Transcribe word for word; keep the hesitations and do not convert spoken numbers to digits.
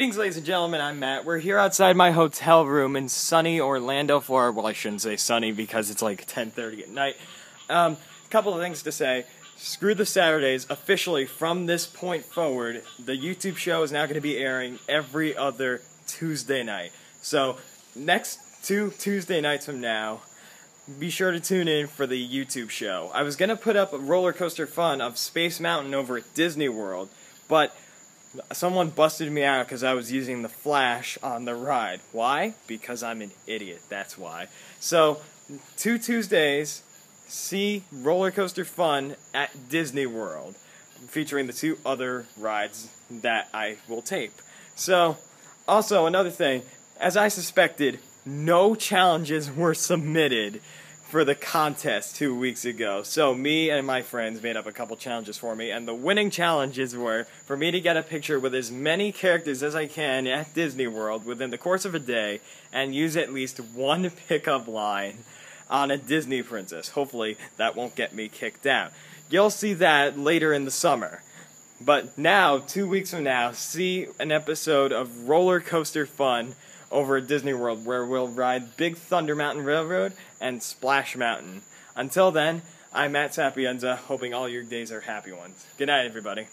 Greetings, ladies and gentlemen, I'm Matt. We're here outside my hotel room in sunny Orlando, Florida. Well, I shouldn't say sunny because it's like ten thirty at night. Um, a couple of things to say. Screw the Saturdays. Officially, from this point forward, the YouTube show is now going to be airing every other Tuesday night. So, next two Tuesday nights from now, be sure to tune in for the YouTube show. I was going to put up a roller coaster fun of Space Mountain over at Disney World, but someone busted me out because I was using the flash on the ride. Why? Because I'm an idiot, that's why. So, two Tuesdays, see Roller Coaster Fun at Disney World, featuring the two other rides that I will tape. So, also another thing, as I suspected, no challenges were submitted for the contest two weeks ago. So me and my friends made up a couple challenges for me, and the winning challenges were for me to get a picture with as many characters as I can at Disney World within the course of a day and use at least one pickup line on a Disney princess. Hopefully that won't get me kicked out. You'll see that later in the summer. But now, two weeks from now, see an episode of Roller Coaster Fun over at Disney World, where we'll ride Big Thunder Mountain Railroad and Splash Mountain. Until then, I'm Matt Sapienza, hoping all your days are happy ones. Good night, everybody.